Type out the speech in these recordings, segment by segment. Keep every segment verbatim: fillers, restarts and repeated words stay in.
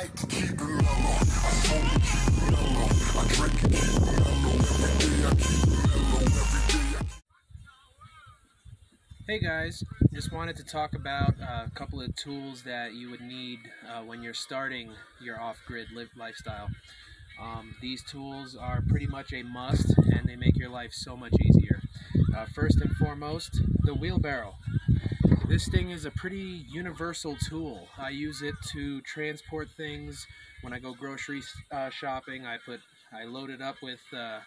like to keep it mellow. I smoke to keep it mellow. I drink to keep it mellow. Every day I keep it mellow. Every day I... Hey guys, just wanted to talk about uh, a couple of tools that you would need uh, when you're starting your off-grid live lifestyle. Um, these tools are pretty much a must, and they make your life so much easier. Uh, first and foremost, the wheelbarrow. This thing is a pretty universal tool. I use it to transport things. When I go grocery uh, shopping, I put, I load it up with uh,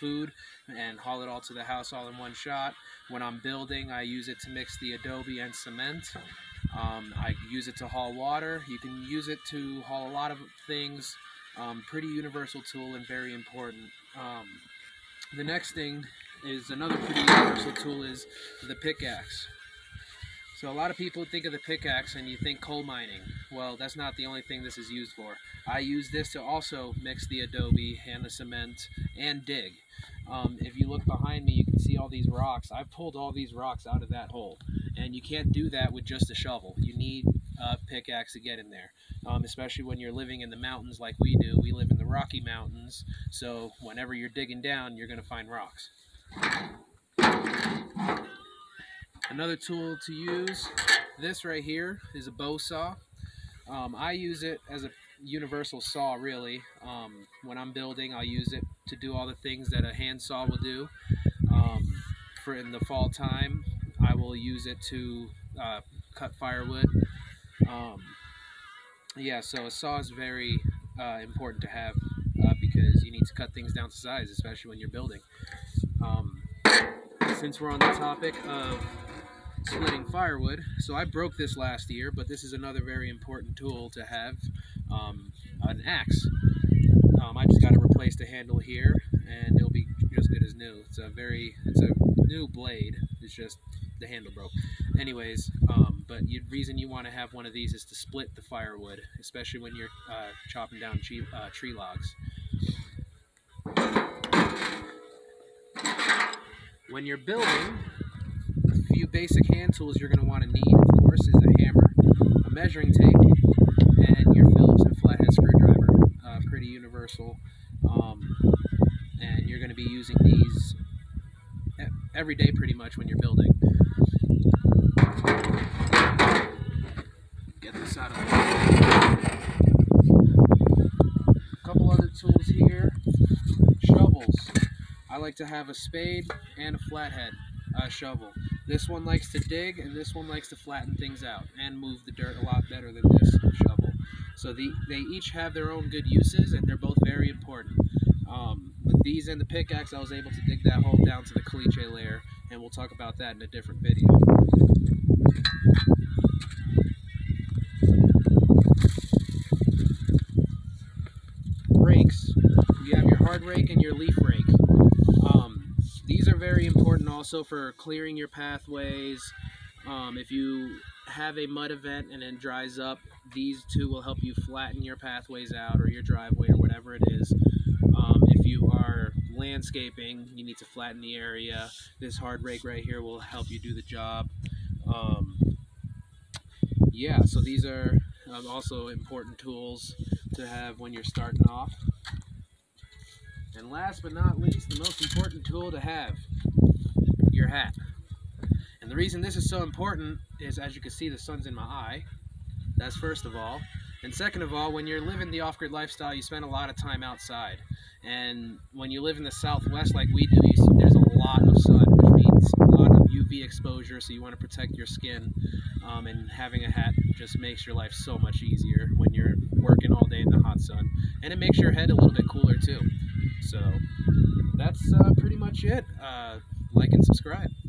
food and haul it all to the house all in one shot. When I'm building, I use it to mix the adobe and cement. Um, I use it to haul water. You can use it to haul a lot of things. Um, pretty universal tool and very important. Um, the next thing is another pretty universal tool is the pickaxe. So a lot of people think of the pickaxe and you think coal mining. Well, that's not the only thing this is used for. I use this to also mix the adobe and the cement and dig. Um, if you look behind me, you can see all these rocks. I've pulled all these rocks out of that hole. And you can't do that with just a shovel. You need a pickaxe to get in there. Um, especially when you're living in the mountains like we do. We live in the Rocky Mountains. So whenever you're digging down, you're going to find rocks. Another tool to use, this right here, is a bow saw. Um, I use it as a universal saw, really. Um, when I'm building, I'll use it to do all the things that a hand saw will do. Um, for in the fall time, I will use it to uh, cut firewood. Um, yeah, so a saw is very uh, important to have uh, because you need to cut things down to size, especially when you're building. Um, since we're on the topic of splitting firewood, so I broke this last year, but this is another very important tool to have, um, an axe. Um, I just got to replace the handle here, and it'll be just good as new. It's a very, it's a new blade. It's just the handle broke. Anyways, um, but the reason you want to have one of these is to split the firewood, especially when you're uh, chopping down tree, uh, tree logs. When you're building, a few basic hand tools you're going to want to need, of course, is a hammer, a measuring tape, and your Phillips and flathead screwdriver. Uh, pretty universal. Um, and you're going to be using these every day pretty much when you're building. Get this out of the way. A couple other tools here. Shovels. I like to have a spade and a flathead uh, shovel. This one likes to dig, and this one likes to flatten things out and move the dirt a lot better than this shovel. So the, they each have their own good uses, and they're both very important. Um, with these and the pickaxe, I was able to dig that hole down to the caliche layer, and we'll talk about that in a different video. Rakes. You have your hard rake and your leaf rake. These are very important also for clearing your pathways. Um, if you have a mud event and it dries up, these two will help you flatten your pathways out, or your driveway, or whatever it is. Um, if you are landscaping, you need to flatten the area. This hard rake right here will help you do the job. Um, yeah, so these are um, also important tools to have when you're starting off. And last but not least, the most important tool to have, your hat. And the reason this is so important is, as you can see, the sun's in my eye. That's first of all. And second of all, when you're living the off-grid lifestyle, you spend a lot of time outside. And when you live in the Southwest like we do, you, there's a lot of sun, which means a lot of U V exposure, so you want to protect your skin. Um, and having a hat just makes your life so much easier when you're working all day in the hot sun. And it makes your head a little bit cooler too. So that's uh, pretty much it. Uh, like and subscribe.